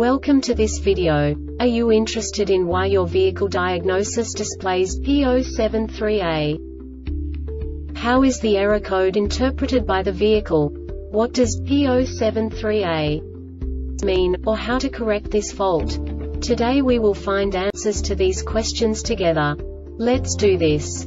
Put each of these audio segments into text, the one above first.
Welcome to this video. Are you interested in why your vehicle diagnosis displays P073A? How is the error code interpreted by the vehicle? What does P073A mean, or how to correct this fault? Today we will find answers to these questions together. Let's do this.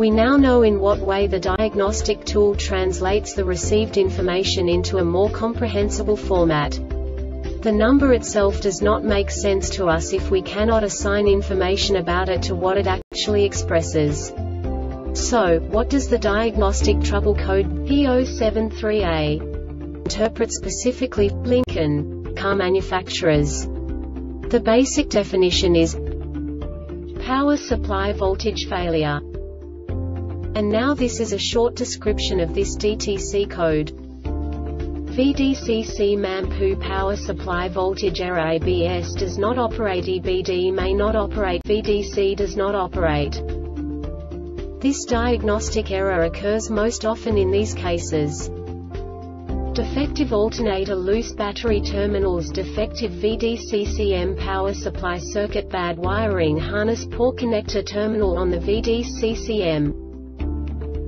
We now know in what way the diagnostic tool translates the received information into a more comprehensible format. The number itself does not make sense to us if we cannot assign information about it to what it actually expresses. So, what does the diagnostic trouble code P073A interpret specifically for Lincoln car manufacturers? The basic definition is power supply voltage failure. And now this is a short description of this DTC code. VDCCM power supply voltage error. ABS does not operate. EBD may not operate. VDC does not operate. This diagnostic error occurs most often in these cases: defective alternator, loose battery terminals, defective VDCCM power supply circuit, bad wiring harness, poor connector terminal on the VDCCM.